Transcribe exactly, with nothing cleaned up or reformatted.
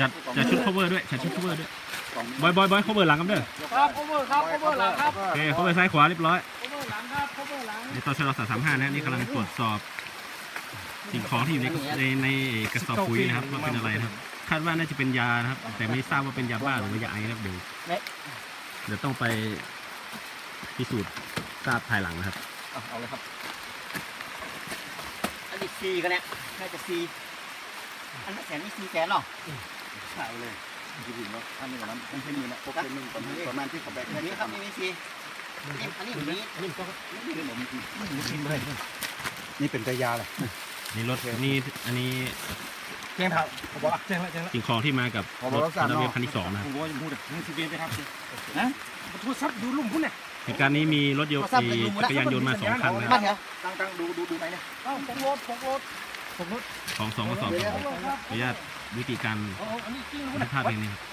จัดจัดชุด cover ด้วยจัดชุด cover ด้วยบอยบอยบอย cover หลังกันเด้อครับ cover ครับ cover หลังครับโอเค cover ซ้ายขวาเรียบร้อย cover หลังครับ cover หลังในตัวชลสามสามห้านะนี่กำลังตรวจสอบสิ่งของที่อยู่ในในในกระสอบปุ๋ยนะครับว่าเป็นอะไรครับคาดว่าน่าจะเป็นยานะครับแต่ไม่ทราบว่าเป็นยาบ้าหรือว่ายาไอครับเดี๋ยวเดี๋ยวต้องไปพิสูจน์ทราบภายหลังนะครับเอาเลยครับอันนี้ซีกันเนี่ยน่าจะซีอันนั้นแสนไม่ซีแสนหรอใช่เลยยืนอยู่แล้วอันนี้ก่อนนั้นไม่ใช่มือนะพกเป็นมือก่อนนี้ก่อนนั้นที่เขาแบกอันนี้ครับนี่ไม่ซีอันนี้อันนี้อันนี้ก็ไม่ได้หรอกมันกินเลยนี่เป็นกระยาเลยนี่รถนี่อันนี้เจ้งครับผมบอกเจ้งแล้วเจ้งแล้วสิ่งของที่มากับรถคันเดียวคันที่สองนะครับผมว่าจะพูดเลยนี่ซีเบียนไปครับนะโทรศัพท์ดูลุ่มพุ่นเนี่ยเหตุการณ์นี้มีรถยนต์ขี่จักรยานยนต์มาสองคันนะครับตั้งตั้งดูดูดูไหนเนี่ยของรถของรถของรถของสองกระสอบขออนุญาตวิธีการถ่ายภาพเองนี่ครับ